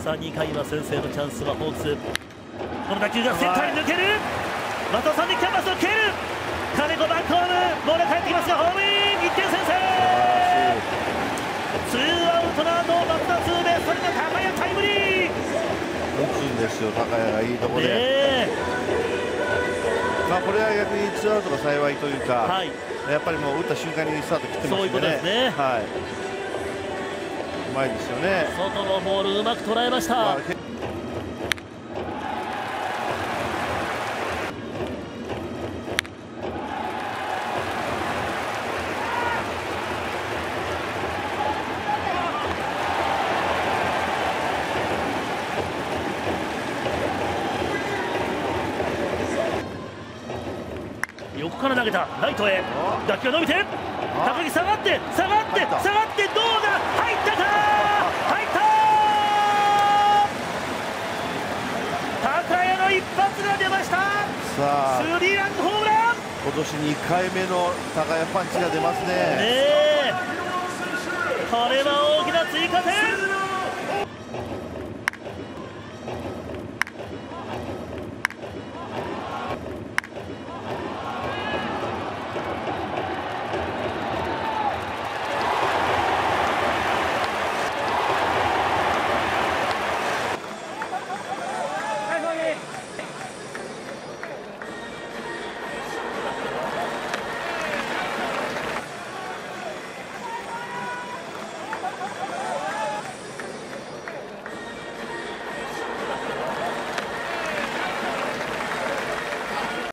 さあ2回は先制のチャンスはホークス。この打球がセンターに抜ける。また三塁キャンバスを蹴る。金子バックホーム、ボールが返ってきますがホームイン、1点先制。ツーアウトのあとバッターツーベース、それが高谷タイムリー。打つんですよ高谷が、いいところで。まあこれは逆にツーアウトが幸いというか、はい、やっぱりもう打った瞬間にスタート切ってますよね。うまいですよね。外のボールうまく捉えました。まあ横から投げた、ライトへ打球が伸びて、高木下がって下がって下がって、どうだ、入ったか、入った高谷の一発が出ました。スリーランホームラン、今年2回目の高谷パンチが出ますね。これは大きな追加点。